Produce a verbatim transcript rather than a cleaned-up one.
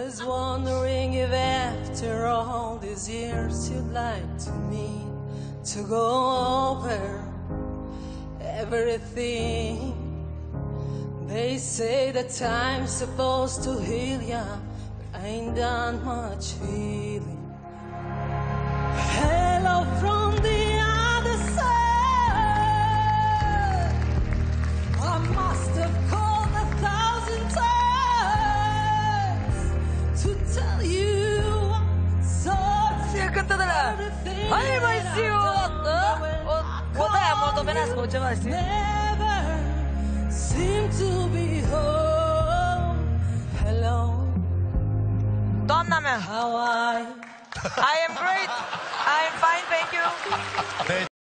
I was wondering if after all these years you'd like to me to go over everything. They say that time's supposed to heal ya, but I ain't done much healing. Hello from the other side. I must have called a thousand times to tell you so everything that never seem to be home. Hello. How are you? I am great. I am fine, thank you.